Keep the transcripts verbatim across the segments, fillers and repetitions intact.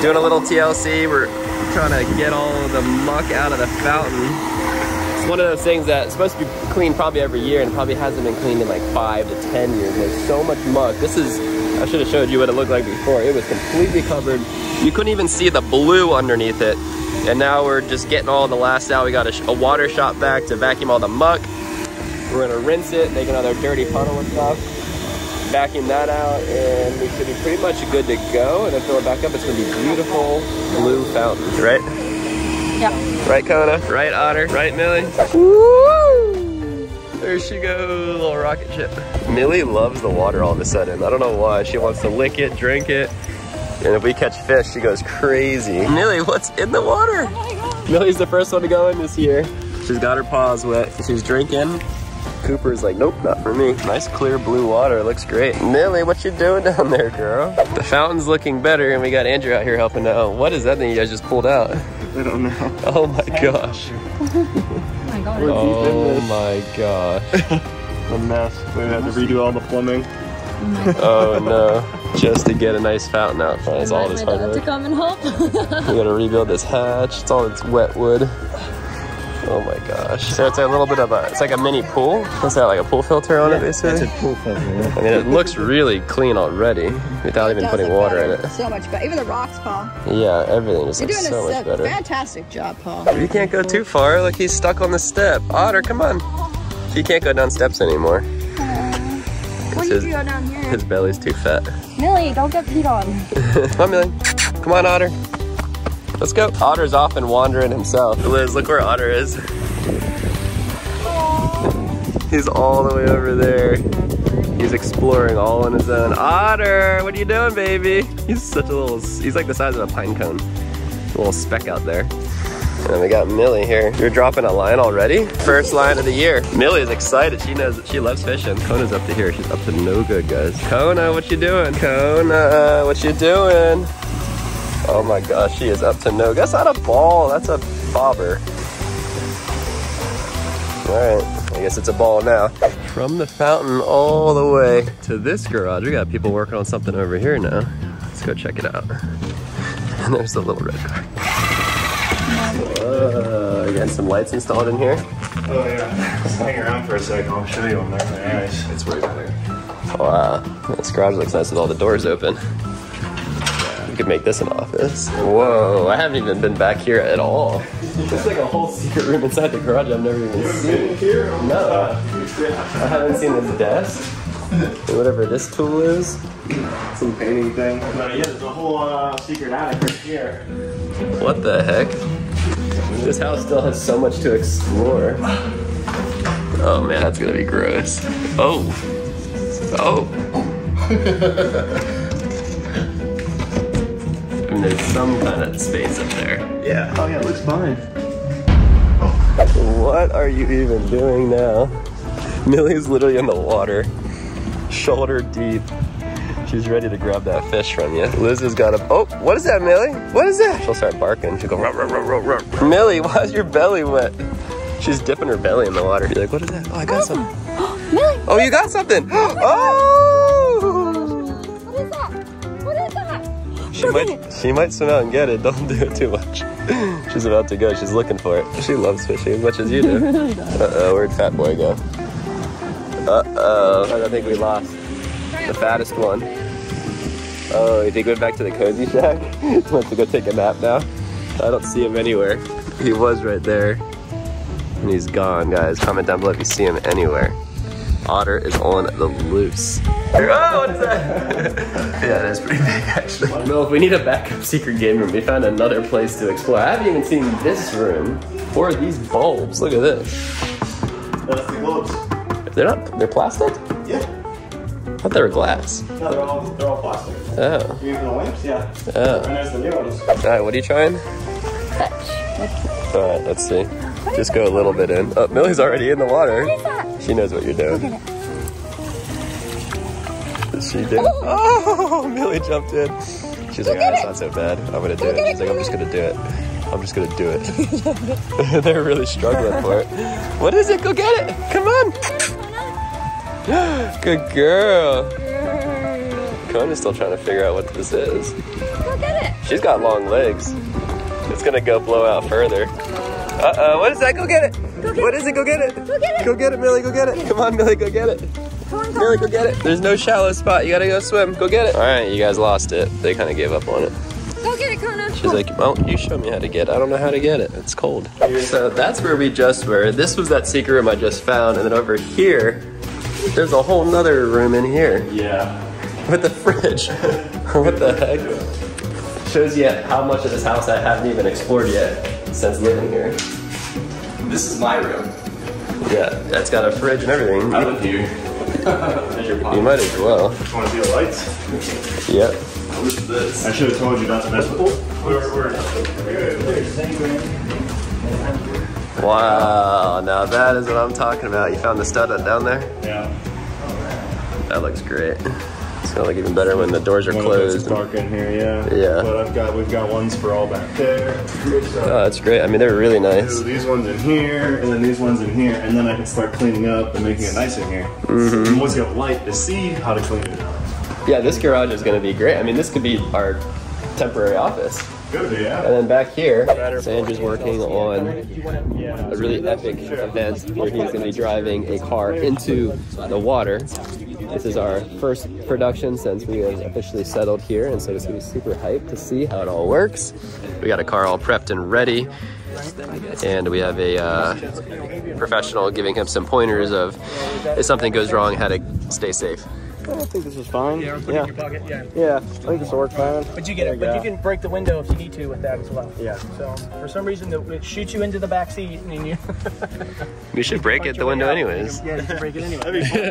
doing a little T L C. We're trying to get all the muck out of the fountain. It's one of those things that's supposed to be cleaned probably every year and probably hasn't been cleaned in like five to ten years. There's so much muck. This is, I should have showed you what it looked like before. It was completely covered. You couldn't even see the blue underneath it. And now we're just getting all the last out. We got a, a water shot back to vacuum all the muck. We're gonna rinse it, make another dirty funnel and stuff, vacuum that out, and we should be pretty much good to go. And then fill it back up. It's gonna be beautiful blue fountains, right? Yeah. Right, Koda? Right, Otter? Right, Milli? Woo! There she goes, little rocket ship. Milli loves the water all of a sudden. I don't know why. She wants to lick it, drink it. And if we catch fish, she goes crazy. Milli, what's in the water? Oh my God. Milli's the first one to go in this year. She's got her paws wet. She's drinking. Cooper's like, nope, not for me. Nice clear blue water, looks great. Milli, what you doing down there, girl? The fountain's looking better, and we got Andrew out here helping out. What is that thing you guys just pulled out? I don't know. Oh my gosh. Oh my gosh. Oh my gosh. A mess. We had to redo all the plumbing. Oh no. Just to get a nice fountain out. That's all this hard work. To come and help. We gotta rebuild this hatch. It's all its wet wood. Oh my gosh. So it's a little bit of a, it's like a mini pool. What's that, like a pool filter on yeah, it basically? It's a pool filter, yeah. I mean, it looks really clean already without it even putting water better. in it. So much better. Even the rocks, Paul. Yeah, everything just You're looks doing so a much better. Fantastic job, Paul. You can't go too far. Look, he's stuck on the step. Otter, come on. He can't go down steps anymore. Uh, what do you his, do down here? His belly's too fat. Milli, don't get peed on. Come on, Milli. Come on, Otter. Let's go. Otter's off and wandering himself. Liz, look where Otter is. Aww. He's all the way over there. He's exploring all on his own. Otter, what are you doing, baby? He's such a little, he's like the size of a pine cone. A little speck out there. And we got Milli here. You're dropping a line already? First line of the year. Milli is excited. She knows that she loves fishing. Kona's up to here. She's up to no good, guys. Kona, what you doing? Kona, what you doing? Oh my gosh, she is up to no. That's not a ball, that's a bobber. All right, I guess it's a ball now. From the fountain all the way to this garage, we got people working on something over here now. Let's go check it out. And there's the little red car. Uh, you got some lights installed in here? Oh yeah, just hang around for a second. I'll show you them. They're nice. It's way better. Wow, this garage looks nice with all the doors open. Could make this an office. Whoa, I haven't even been back here at all. It's like a whole secret room inside the garage I've never even seen. Here? No. I haven't seen this desk. Whatever this tool is. Some painting thing. But yeah, there's a whole uh, secret attic right here. What the heck? This house still has so much to explore. Oh man, that's gonna be gross. Oh. Oh. There's some kind of space up there. Yeah. Oh yeah, it looks fine. Oh. What are you even doing now? Milli's literally in the water, shoulder deep. She's ready to grab that fish from you. Liz has got a, oh, what is that, Milli? What is that? She'll start barking. She'll go, ruh, ruh, ruh, ruh, ruh. Milli, why is your belly wet? She's dipping her belly in the water. You're like, what is that? Oh, I got oh. something. Milli. Oh, you got something. Oh! Oh. What is that? What is that? She might, she might swim out and get it. Don't do it too much. She's about to go. She's looking for it. She loves fishing as much as you do. Uh-oh, where'd Fat Boy go? Uh-oh, I think we lost the fattest one. Oh, he went back to the Cozy Shack? He wants to go take a nap now. I don't see him anywhere. He was right there, and he's gone, guys. Comment down below if you see him anywhere. Otter is on the loose. Oh, what is that? Yeah, that's pretty big actually. Well, if we need a backup secret game room, we found another place to explore. I haven't even seen this room or these bulbs. Look at this. That's the bulbs. They're not, they're plastic? Yeah. I thought they were glass. No, they're all, they're all plastic. Oh. Even the lamps, yeah. Oh. And there's the new ones. All right, what are you trying? Fetch. All right, let's see. Just go a little bit in. Oh, Milli's already in the water. She knows what you're doing. Look at it. She did. Oh, Milli jumped in. She's like, oh, it's not so bad. I'm gonna do it. She's like, I'm just gonna do it. I'm just gonna do it. They're really struggling for it. What is it? Go get it. Come on. Good girl. Kona's still trying to figure out what this is. Go get it. She's got long legs. It's gonna go blow out further. Uh-oh, what is that? Go get it! Go get what it. Is it? Go get it! Go get it! Go get it, Millie, go get it! Come on, Millie, go get it! Come on, Millie, go get it! There's no shallow spot, you gotta go swim, go get it! Alright, you guys lost it. They kinda gave up on it. Go get it, Kona! She's like, well, you show me how to get it. I don't know how to get it, it's cold. So that's where we just were. This was that secret room I just found, and then over here, there's a whole nother room in here. Yeah. With the fridge. What the heck? Shows you how much of this house I haven't even explored yet since living here. This is my room. Yeah, that's got a fridge and everything. I live here. There's your pot. You might as well. Want to see the lights? Yep. What is this? I should have told you not to mess with it. We're, we're... Wow, now that is what I'm talking about. You found the stud down there? Yeah. That looks great. It's gonna look even better when the doors are closed. It's dark in here, yeah. Yeah. But I've got, we've got ones for all back there. Oh, that's great. I mean, they're really nice. These ones in here, and then these ones in here, and then I can start cleaning up and making it nice in here. Mm-hmm. And once you have light to see how to clean it up. Yeah, this garage is gonna be great. I mean, this could be our temporary office. Good, yeah. And then back here, Sandra's working on a really epic event where he's gonna be driving a car into the water. This is our first production since we have officially settled here, and so it's gonna be super hyped to see how it all works. We got a car all prepped and ready, and we have a uh, professional giving him some pointers of if something goes wrong, how to stay safe. I think this is fine. Yeah, yeah. yeah. yeah, I think this will work fine. But you get it. But you can break the window if you need to with that as well. Yeah. So for some reason, the, it shoots you into the back seat, and you. We should break it the window anyways. Yeah, you should break it anyway.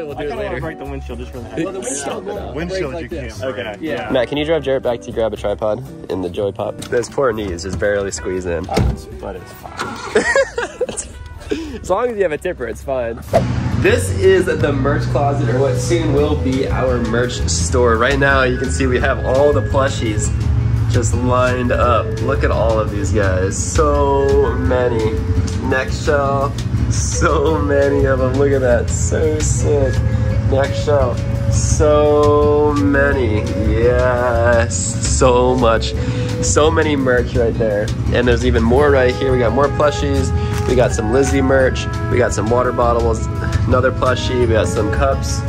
We'll do it later. Break the windshield just for that. Well, the windshield. Won't windshield, break you like can't. Break. Okay. Yeah. Matt, can you drive Jarrett back to grab a tripod in the Joy Pop? Those poor knees just barely squeeze in. But it's fine. As long as you have a tipper, it's fine. This is the merch closet, or what soon will be our merch store. Right now, you can see we have all the plushies just lined up. Look at all of these guys. So many. Neck shelf, so many of them. Look at that, so sick. Neck shelf, so many. Yes, so much. So many merch right there. And there's even more right here. We got more plushies. We got some Lizzie merch. We got some water bottles. Another plushie, we got some cups.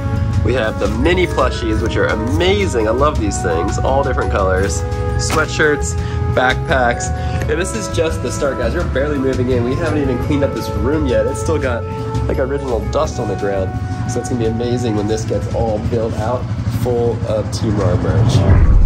We have the mini plushies, which are amazing. I love these things, all different colors. Sweatshirts, backpacks. And this is just the start, guys. We're barely moving in. We haven't even cleaned up this room yet. It's still got like original dust on the ground. So it's gonna be amazing when this gets all built out full of T R A R merch.